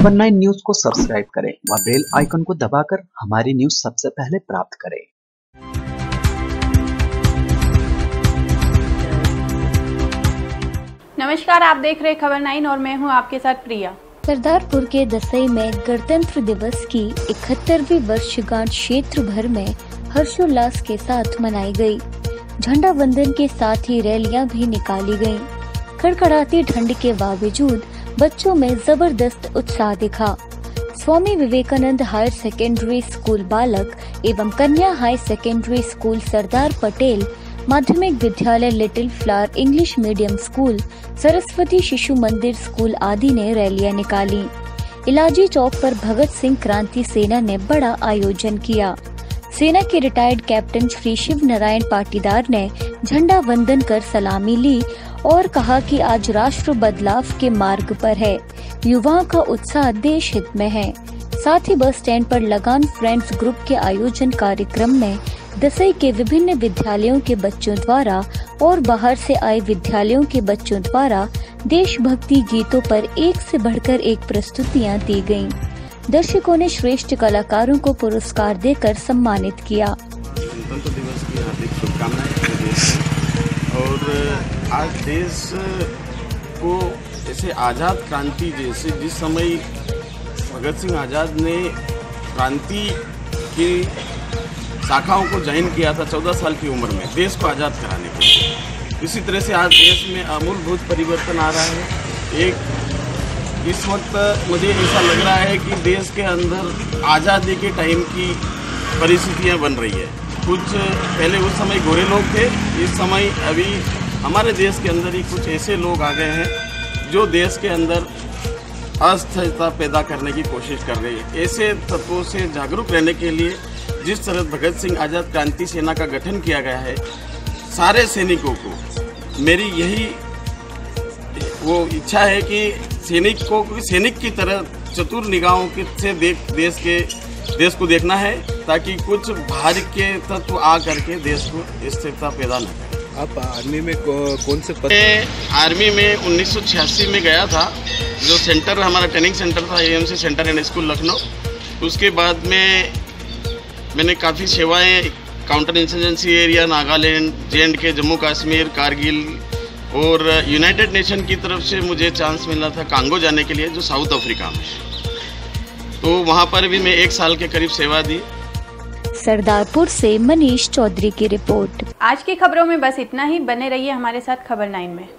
खबर9 news को subscribe करें व बेल आइकन को दबाकर हमारी न्यूज सबसे पहले प्राप्त करें। नमस्कार, आप देख रहे खबर9 और मैं हूं आपके साथ प्रिया। सरदारपुर के दसई में गणतंत्र दिवस की 71वीं वर्षगांठ क्षेत्र भर में हर्षोल्लास के साथ मनाई गई। झंडा वंदन के साथ ही रैलियां भी निकाली गयी। कड़कड़ाती ठंड के बावजूद बच्चों में जबरदस्त उत्साह दिखा। Swami Vivekananda higher secondary school बालक एवं कन्या higher secondary school Sardar Patel, माध्यमिक विद्यालय little flower English medium school, Saraswati Shishu Mandir school आदि ने रैलियां निकाली। इलाजी चौक पर भगत सिंह क्रांति सेना ने बड़ा आयोजन किया। सेना के रिटायर्ड कैप्टन श्री शिव नारायण पाटीदार ने झंडा वंदन कर सलामी ली और कहा कि आज राष्ट्र बदलाव के मार्ग पर है। युवाओं का उत्साह देश हित में है। साथ ही बस स्टैंड पर लगान फ्रेंड्स ग्रुप के आयोजन कार्यक्रम में दसई के विभिन्न विद्यालयों के बच्चों द्वारा और बाहर से आए विद्यालयों के बच्चों द्वारा देशभक्ति गीतों पर एक से बढ़कर एक प्रस्तुतियां दी गयी। दर्शकों ने श्रेष्ठ कलाकारों को पुरस्कार देकर सम्मानित किया। गणतंत्र दिवस की हार्दिक शुभकामनाएं। और आज देश को जैसे आज़ाद क्रांति जैसे जिस समय भगत सिंह आज़ाद ने क्रांति की शाखाओं को ज्वाइन किया था 14 साल की उम्र में देश को आज़ाद कराने को, इसी तरह से आज देश में अमूलभूत परिवर्तन आ रहा है। एक इस वक्त मुझे ऐसा लग रहा है कि देश के अंदर आज़ादी के टाइम की परिस्थितियाँ बन रही है। कुछ पहले उस समय गोरे लोग थे, इस समय अभी हमारे देश के अंदर ही कुछ ऐसे लोग आ गए हैं जो देश के अंदर अस्थिरता पैदा करने की कोशिश कर रहे हैं। ऐसे तत्वों से जागरूक रहने के लिए जिस तरह भगत सिंह आज़ाद क्रांति सेना का गठन किया गया है, सारे सैनिकों को मेरी यही वो इच्छा है कि सैनिक को सैनिक की तरह चतुर निगाहों से देश को देखना है ताकि कुछ बाहर के तत्व आ करके देश को स्थिरता पैदा न करे। आप आर्मी में कौन से पद? आर्मी में 1986 में गया था, जो सेंटर हमारा ट्रेनिंग सेंटर था AMC centre and school Lucknow. उसके बाद में मैंने काफ़ी सेवाएं counter insurgency area, Nagaland, J Jammu Kashmir, Kargil और यूनाइटेड नेशन की तरफ से मुझे चांस मिला था कांगो जाने के लिए जो साउथ अफ्रीका में, तो वहाँ पर भी मैं 1 साल के करीब सेवा दी। सरदारपुर से मनीष चौधरी की रिपोर्ट। आज की खबरों में बस इतना ही। बने रहिए हमारे साथ खबर 9 में।